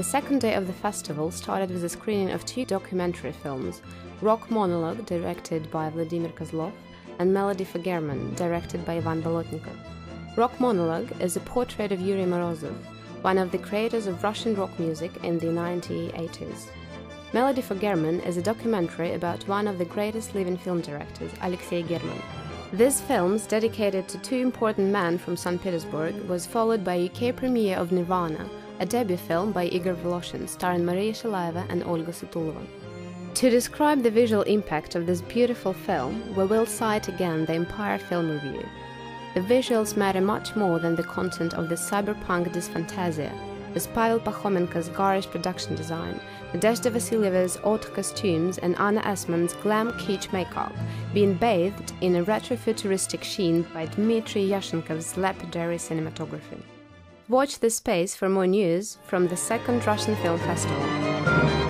The second day of the festival started with a screening of two documentary films, Rock Monologue, directed by Vladimir Kozlov, and Melody for German, directed by Ivan Bolotnikov. Rock Monologue is a portrait of Yuri Morozov, one of the creators of Russian rock music in the 1980s. Melody for German is a documentary about one of the greatest living film directors, Alexei German. This film, dedicated to two important men from St. Petersburg, was followed by a UK premiere of Nirvana, a debut film by Igor Voloshin, starring Maria Shalaeva and Olga Sutulova. To describe the visual impact of this beautiful film, we will cite again the Empire Film Review. The visuals matter much more than the content of the cyberpunk dysphantasia, with Pavel Pahomenko's garish production design, Nadezhda Vasilyeva's odd costumes and Anna Esman's glam kitsch makeup being bathed in a retro-futuristic sheen by Dmitry Yashenkov's lapidary cinematography. Watch this space for more news from the second Russian Film Festival.